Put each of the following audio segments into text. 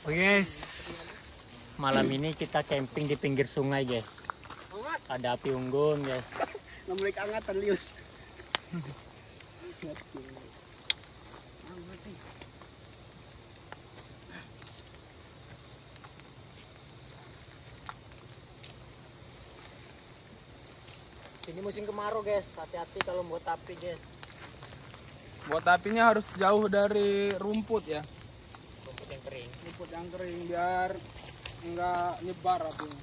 Oke guys, malam ini kita camping di pinggir sungai guys. Ada api unggun guys. Nomornya angkatan lius. Ini musim kemarau guys, hati-hati kalau buat api guys. Buat apinya harus jauh dari rumput ya. Rumput yang kering biar enggak nyebar apinya.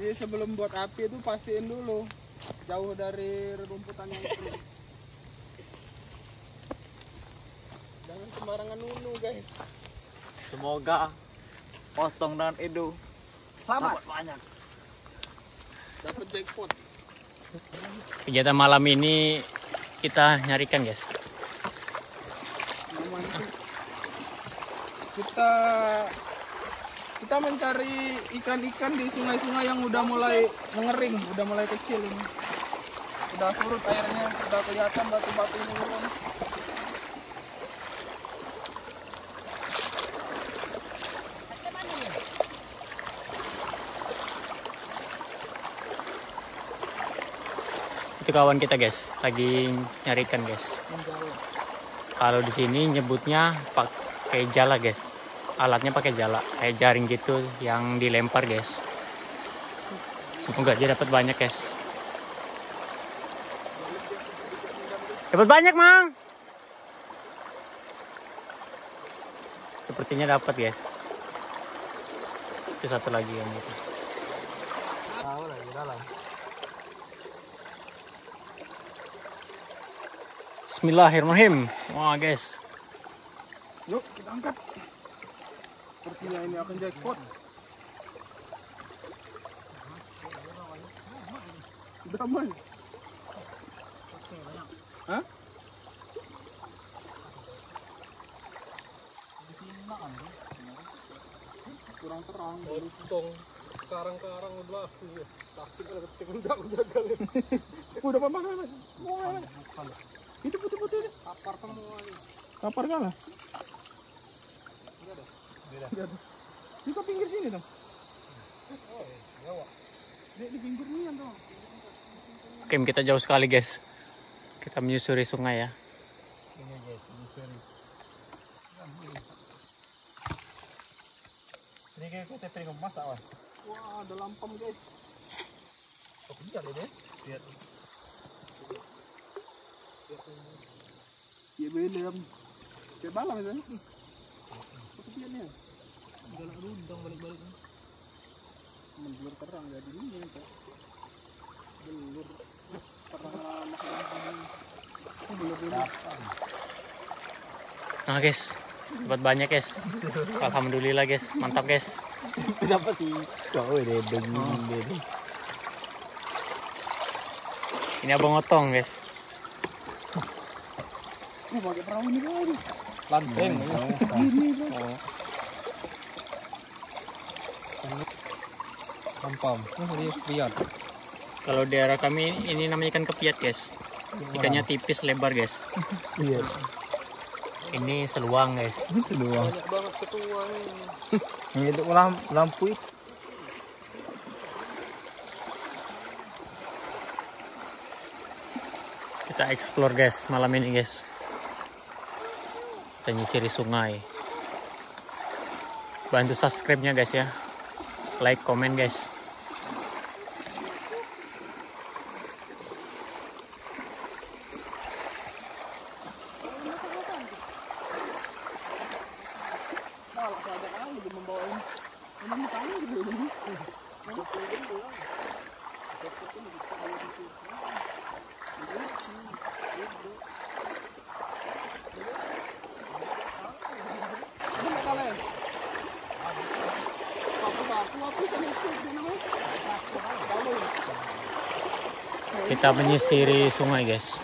Jadi sebelum buat api itu pastiin dulu jauh dari rumputan yang kering. Jangan sembarangan nunu guys. Semoga Otong dan Edo selamat banyak. Dapat jackpot. Kegiatan malam ini kita nyarikan guys. Kita mencari ikan-ikan di sungai-sungai yang udah mulai mengering, udah mulai kecil ini. Udah surut airnya, udah kelihatan batu-batu menurun. Itu kawan kita guys, lagi nyari ikan guys. Kalau di sini nyebutnya pakai jala guys, alatnya pakai jala kayak jaring gitu yang dilempar guys. Semoga aja dapat banyak guys. Dapat banyak mang. Sepertinya dapat guys. Itu satu lagi yang itu. Tahu lagi dalam. Bismillahirrahmanirrahim. Wah guys. Yuk kita angkat. Sepertinya ini akan jackpot. Berapa? Hah? Kurang terang, untung. Karang-karang udah laku. Taktik kalau ketik udah gagal. Udah pemakaman. Itu putih-putih. Kapar semua. Kapar kalah. Jatuh. Kita pinggir sini dong. Di pinggir ini dong. Oke, kita jauh sekali guys. Kita menyusuri sungai ya. Ini guys, menyusuri. Ini kayak kita pengen masak. Wah, ada lampam guys. Oh, lihat deh. Lihat. Ya belum. Kayak malam itu. Kepiannya galak rundang balik-balik menjelur terang jadi ini kok belur terang belur. Nah guys, dapat banyak guys. Alhamdulillah guys, mantap guys. Dapat jauh deh begini. Ini abang Otong guys. Pakai perahu ini kali. Lanteng kalau daerah kami ini namanya ikan kepiat guys. Ikannya tipis lebar guys. Iya. Ini seluang guys. Seluang. Banyak banget seluang. Ini untuk lampu. Kita explore guys malam ini guys. Kita nyisiri sungai. Bantu subscribe-nya guys ya. Like, komen guys. Kita menyisiri sungai, guys.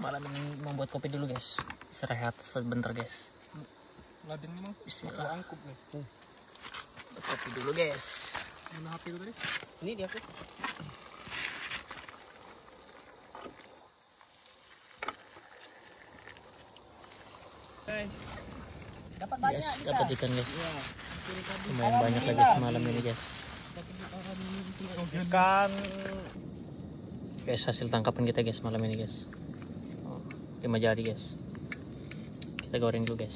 Malam ini membuat kopi dulu, guys. Istirahat sebentar, guys. Bismillah. Kopi dulu, guys. Mana HP itu tadi? Ini dia tuh. Guys, dapat banyak kita. Dapat ikan, guys. Lumayan banyak lagi semalam ini, guys. Ikan, guys, hasil tangkapan kita, guys, malam ini, guys. 5 jari, guys. Kita goreng dulu, guys.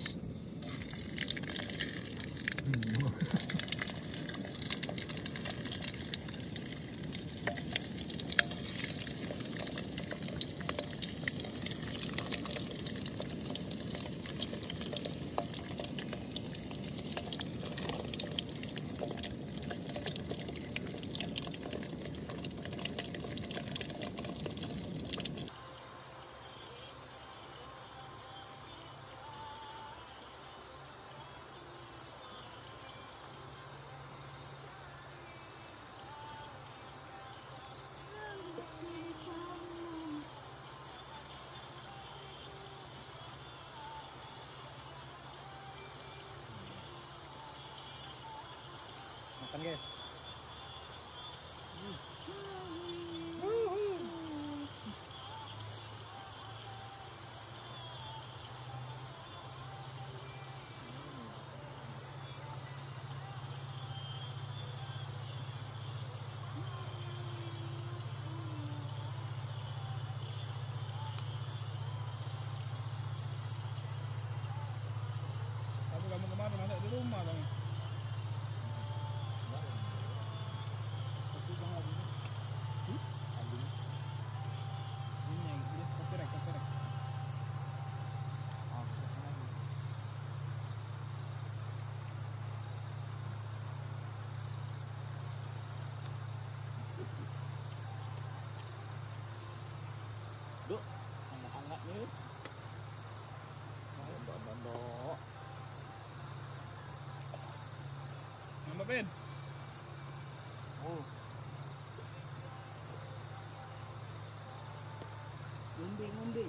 Guys. Kamu kemarin masak di rumah, Bang. Ben. Oh. Ngombe.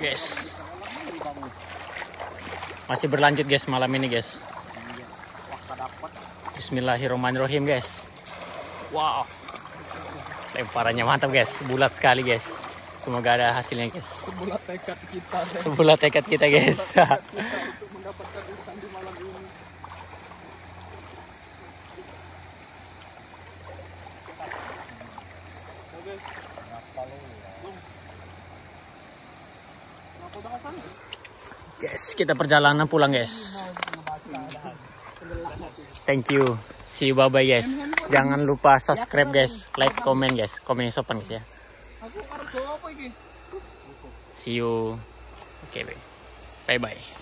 Guys. Masih berlanjut, guys, malam ini, guys. Bismillahirrahmanirrahim, guys. Wow. Lemparannya mantap, guys. Bulat sekali, guys. Semoga ada hasilnya, guys. Sebulat tekad kita, guys. Untuk mendapatkan ikan di malam ini. Oke. Guys, kita perjalanan pulang, guys. Thank you. See you, bye-bye, guys. Jangan lupa subscribe, guys. Like, comment, guys. Komen sopan, guys, ya. See you. Okay, bye bye.